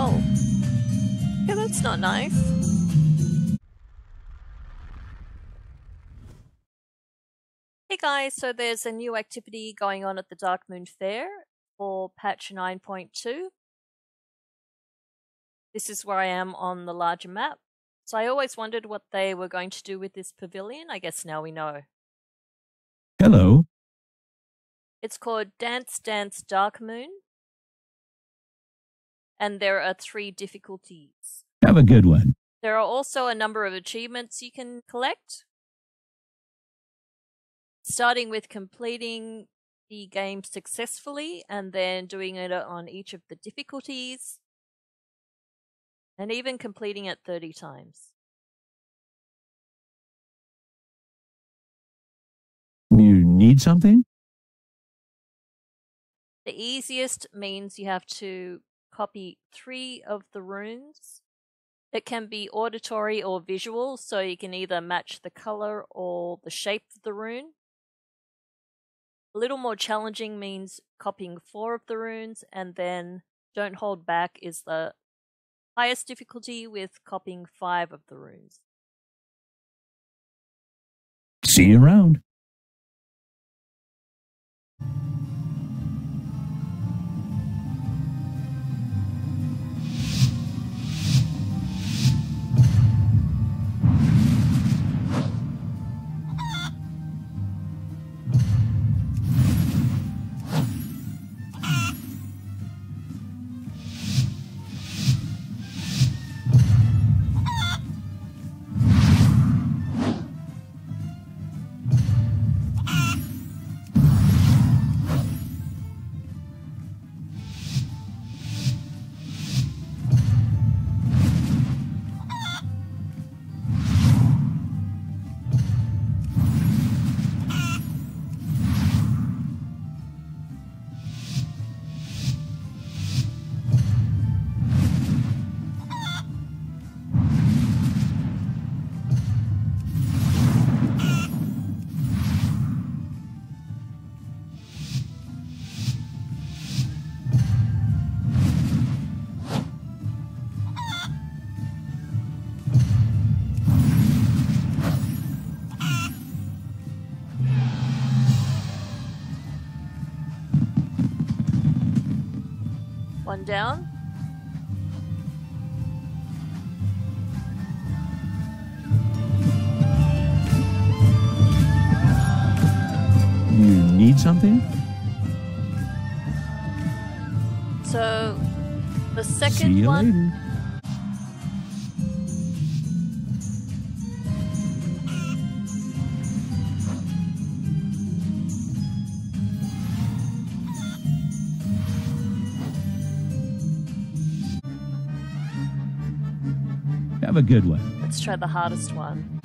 Oh. Yeah, that's not nice. Hey guys, so there's a new activity going on at the Darkmoon Faire for patch 9.2. This is where I am on the larger map. So I always wondered what they were going to do with this pavilion. I guess now we know. Hello. It's called Dance, Dance, Darkmoon. And there are 3 difficulties. Have a good one. There are also a number of achievements you can collect, starting with completing the game successfully and then doing it on each of the difficulties and even completing it 30 times. You need something? The easiest means you have to copy 3 of the runes. It can be auditory or visual, so you can either match the color or the shape of the rune. A little more challenging means copying 4 of the runes, and then Don't Hold Back is the highest difficulty with copying 5 of the runes. See you around. One down. You need something? So the second one. Later. Have a good one. Let's try the hardest one.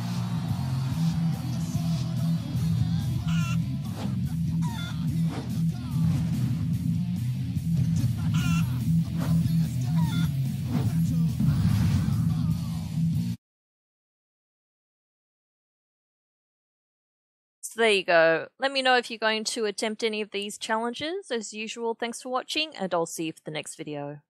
So there you go. Let me know if you're going to attempt any of these challenges. As usual, thanks for watching, and I'll see you for the next video.